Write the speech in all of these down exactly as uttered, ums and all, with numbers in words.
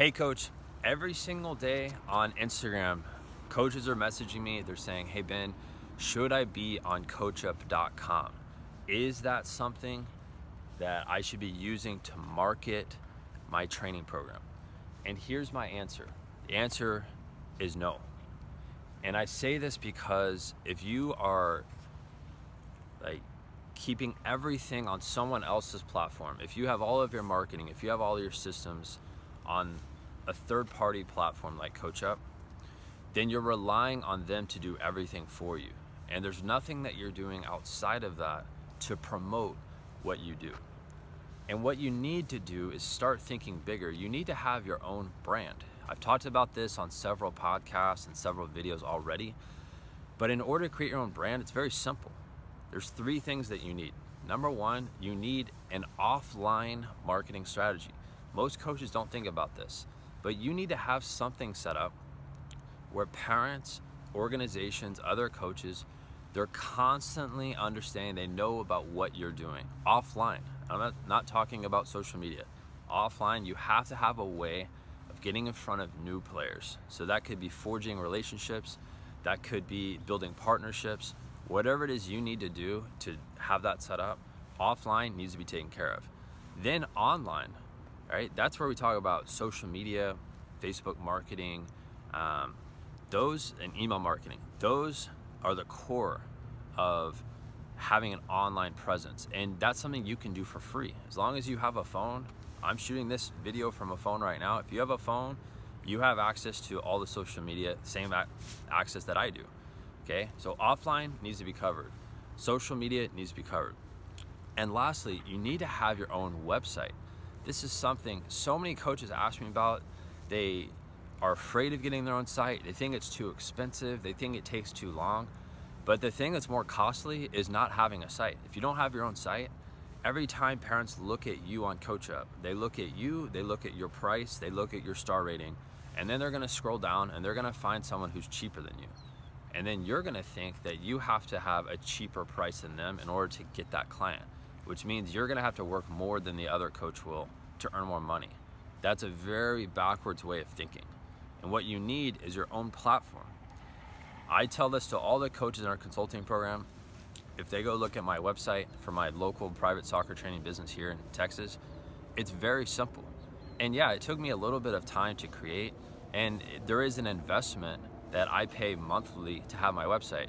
Hey coach, every single day on Instagram, coaches are messaging me. They're saying, hey Ben, should I be on coach up dot com? Is that something that I should be using to market my training program? And here's my answer. The answer is no. And I say this because if you are like keeping everything on someone else's platform, if you have all of your marketing, if you have all your systems on a third-party platform like CoachUp, then you're relying on them to do everything for you. And there's nothing that you're doing outside of that to promote what you do. And what you need to do is start thinking bigger. You need to have your own brand. I've talked about this on several podcasts and several videos already, but in order to create your own brand, it's very simple. There's three things that you need. Number one, you need an offline marketing strategy. Most coaches don't think about this, but you need to have something set up where parents, organizations, other coaches, they're constantly understanding, they know about what you're doing. Offline, I'm not, not talking about social media. Offline, you have to have a way of getting in front of new players. So that could be forging relationships, that could be building partnerships, whatever it is you need to do to have that set up, offline needs to be taken care of. Then online, right? That's where we talk about social media, Facebook marketing, um, those, and email marketing. Those are the core of having an online presence. And that's something you can do for free. As long as you have a phone, I'm shooting this video from a phone right now. If you have a phone, you have access to all the social media, same access that I do, okay? So offline needs to be covered. Social media needs to be covered. And lastly, you need to have your own website. This is something so many coaches ask me about. They are afraid of getting their own site. They think it's too expensive. They think it takes too long. But the thing that's more costly is not having a site. If you don't have your own site, every time parents look at you on CoachUp, they look at you, they look at your price, they look at your star rating, and then they're gonna scroll down and they're gonna find someone who's cheaper than you. And then you're gonna think that you have to have a cheaper price than them in order to get that client, which means you're gonna have to work more than the other coach will to earn more money. That's a very backwards way of thinking. And what you need is your own platform. I tell this to all the coaches in our consulting program. If they go look at my website for my local private soccer training business here in Texas, it's very simple. And yeah, it took me a little bit of time to create, and there is an investment that I pay monthly to have my website.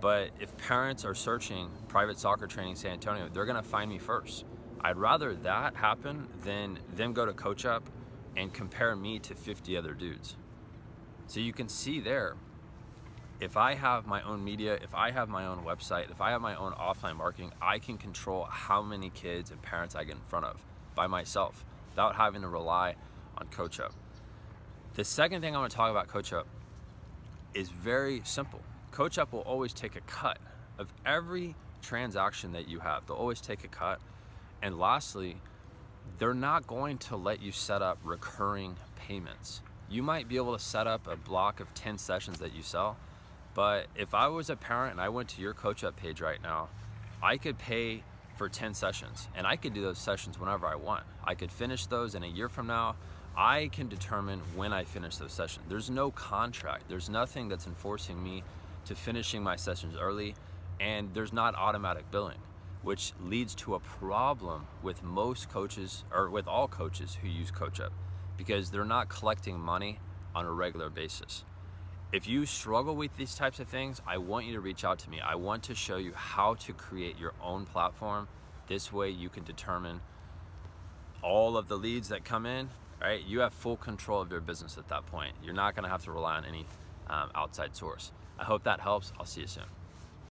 But if parents are searching private soccer training San Antonio, they're gonna find me first. I'd rather that happen than them go to CoachUp and compare me to fifty other dudes. So you can see there, if I have my own media, if I have my own website, if I have my own offline marketing, I can control how many kids and parents I get in front of by myself without having to rely on CoachUp. The second thing I want to talk about CoachUp is very simple. CoachUp will always take a cut of every transaction that you have. They'll always take a cut. And lastly, they're not going to let you set up recurring payments. You might be able to set up a block of ten sessions that you sell, but if I was a parent and I went to your CoachUp page right now, I could pay for ten sessions, and I could do those sessions whenever I want. I could finish those, and a year from now, I can determine when I finish those sessions. There's no contract. There's nothing that's enforcing me to finishing my sessions early, and there's not automatic billing, which leads to a problem with most coaches, or with all coaches who use CoachUp, because they're not collecting money on a regular basis. If you struggle with these types of things, I want you to reach out to me. I want to show you how to create your own platform. This way you can determine all of the leads that come in, right? You have full control of your business at that point. You're not gonna have to rely on any um, outside source. I hope that helps. I'll see you soon.